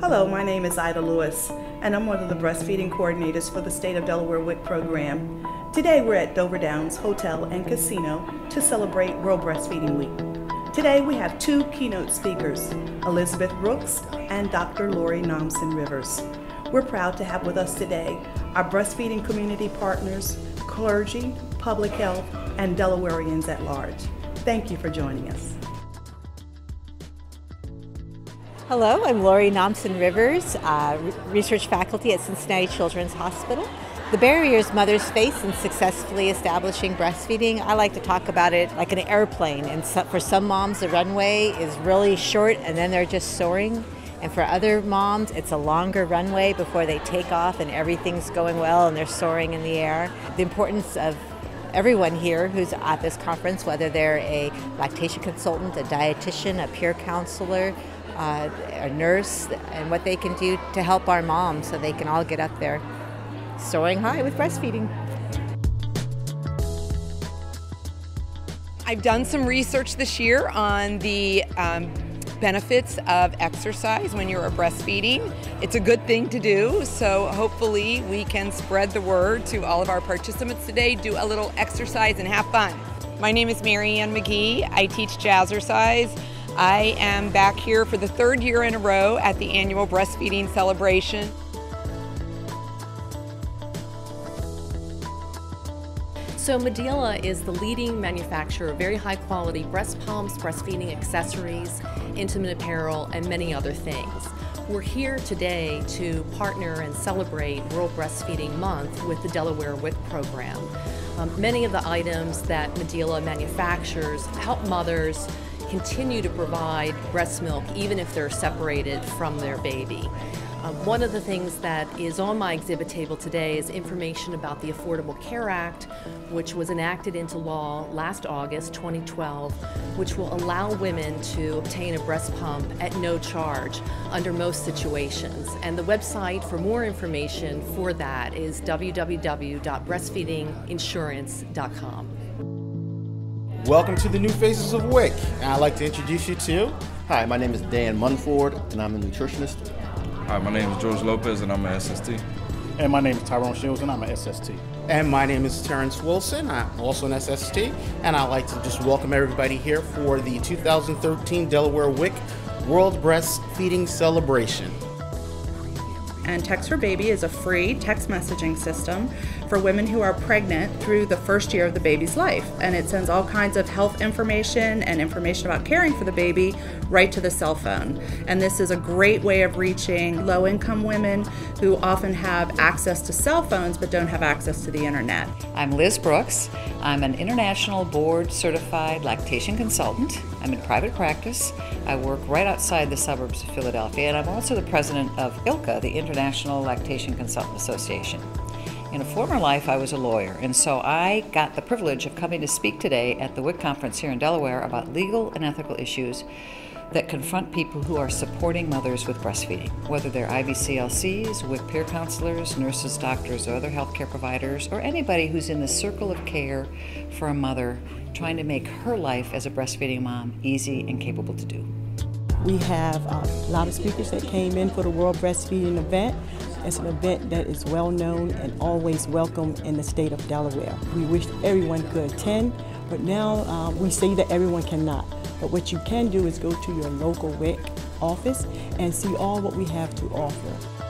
Hello, my name is Ida Lewis, and I'm one of the breastfeeding coordinators for the State of Delaware WIC Program. Today we're at Dover Downs Hotel and Casino to celebrate World Breastfeeding Week. Today we have two keynote speakers, Elizabeth Brooks and Dr. Laurie Nommsen-Rivers. We're proud to have with us today our breastfeeding community partners, clergy, public health, and Delawareans at large. Thank you for joining us. Hello, I'm Laurie Nommsen-Rivers, research faculty at Cincinnati Children's Hospital. The barriers mothers face in successfully establishing breastfeeding, I like to talk about it like an airplane. And for some moms, the runway is really short and then they're just soaring. And for other moms, it's a longer runway before they take off and everything's going well and they're soaring in the air. The importance of everyone here who's at this conference, whether they're a lactation consultant, a dietitian, a peer counselor, a nurse, and what they can do to help our moms so they can all get up there soaring high with breastfeeding. I've done some research this year on the benefits of exercise when you're breastfeeding. It's a good thing to do, so hopefully we can spread the word to all of our participants today, do a little exercise and have fun. My name is Mary Ann McGee. I teach Jazzercise. I am back here for the third year in a row at the annual breastfeeding celebration. So Medela is the leading manufacturer of very high quality breast pumps, breastfeeding accessories, intimate apparel, and many other things. We're here today to partner and celebrate World Breastfeeding Month with the Delaware WIC Program. Many of the items that Medela manufactures help mothers continue to provide breast milk even if they're separated from their baby. One of the things that is on my exhibit table today is information about the Affordable Care Act, which was enacted into law last August 2012, which will allow women to obtain a breast pump at no charge under most situations. And the website for more information for that is www.breastfeedinginsurance.com. Welcome to the New Faces of WIC. I'd like to introduce you to... Hi, my name is Dan Munford, and I'm a nutritionist. Hi, my name is George Lopez, and I'm an SST. And my name is Tyrone Shields, and I'm an SST. And my name is Terrence Wilson. I'm also an SST, and I'd like to just welcome everybody here for the 2013 Delaware WIC World Breastfeeding Celebration. And Text4Baby is a free text messaging system for women who are pregnant through the first year of the baby's life. And it sends all kinds of health information and information about caring for the baby right to the cell phone. And this is a great way of reaching low-income women who often have access to cell phones but don't have access to the internet. I'm Liz Brooks. I'm an international board-certified lactation consultant. I'm in private practice. I work right outside the suburbs of Philadelphia, and I'm also the president of ILCA, the International Lactation Consultant Association. In a former life, I was a lawyer, and so I got the privilege of coming to speak today at the WIC conference here in Delaware about legal and ethical issues that confront people who are supporting mothers with breastfeeding, whether they're IVCLCs, WIC peer counselors, nurses, doctors, or other healthcare providers, or anybody who's in the circle of care for a mother trying to make her life as a breastfeeding mom easy and capable to do. We have a lot of speakers that came in for the World Breastfeeding event. It's an event that is well known and always welcome in the state of Delaware. We wish everyone could attend, but now we say that everyone cannot. But what you can do is go to your local WIC office and see all what we have to offer.